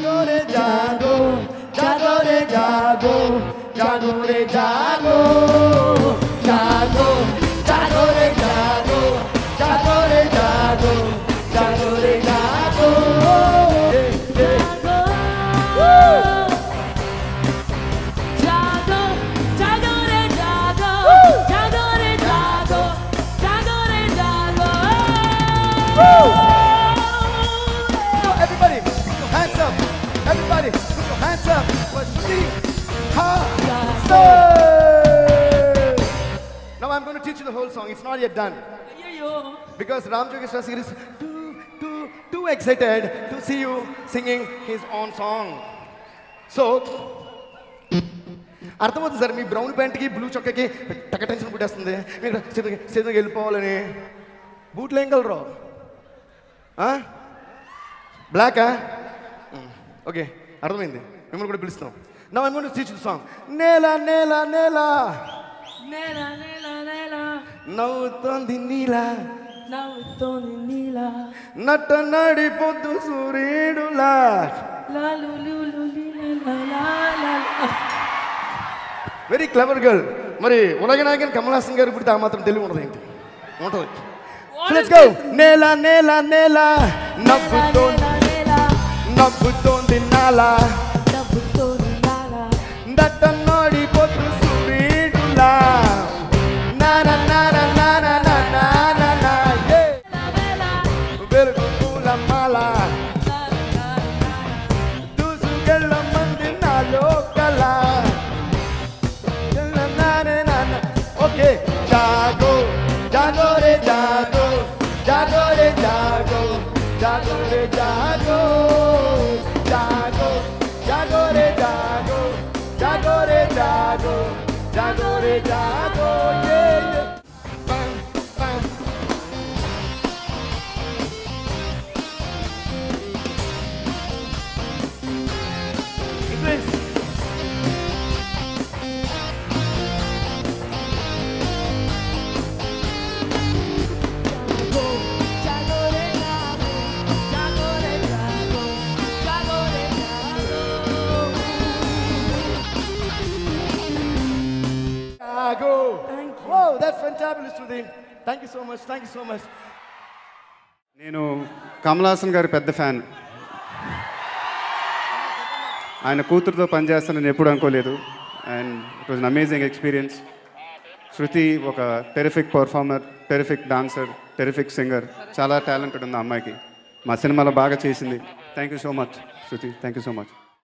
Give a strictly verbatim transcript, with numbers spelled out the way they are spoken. जागो रे जागो, जागो रे जागो, जागो रे जागो, जागो, जागो रे जागो, जागो रे जागो, जागो रे जागो, जागो, जागो रे जागो, जागो रे जागो, जागो रे जागो. Everybody, put your hands up for Shruti Haasan. Now I'm going to teach you the whole song. It's not yet done. Because Ram Jokishra is too, too, too excited to see you singing his own song. So, Artham was the brown pant, blue chocolate, take attention put us in there. Say the Gilpole and boot langle rock. Huh? Black, huh? Okay, I don't mean that. I'm going to blitz now. Now I'm going to teach you the song. Nela, Nela, Nela. Nela, Nela, Nela. Nautondi Nila. Nautondi Nila. Natanadi Potu Suridula. La Lulululila. La La. Very clever girl. Mari, one again, I can Kamal Haasan garu putta maatram telu one thing. One thing. Let's go. Nela, Nela, Nela. Nautondi. Nabbutondi nala, nabbutondi nala, datta nadi potru suridula, na na na na na na na na na, yeah. Velgula mala, dusu gella mandi nalokala, na na na na. Okay, jago, jago re jago, jago re jago, jago re jago. Jago re jago, yeah. Bang, bang. English. Jago, jago re jago, jago re jago, jago re jago. Go. Thank you. Wow, that's fantastic, Shruti. Thank you so much. Thank you so much. Nenu Kamal Haasan gari pedda fan. Ayana kooturuto pani chestunna eppudu anukoledu, and it was an amazing experience. Shruti oka terrific performer, terrific dancer, terrific singer. Chala talented undi ammayiki. Ma cinema lo baga chesindi. Thank you so much, Shruti. Thank you so much.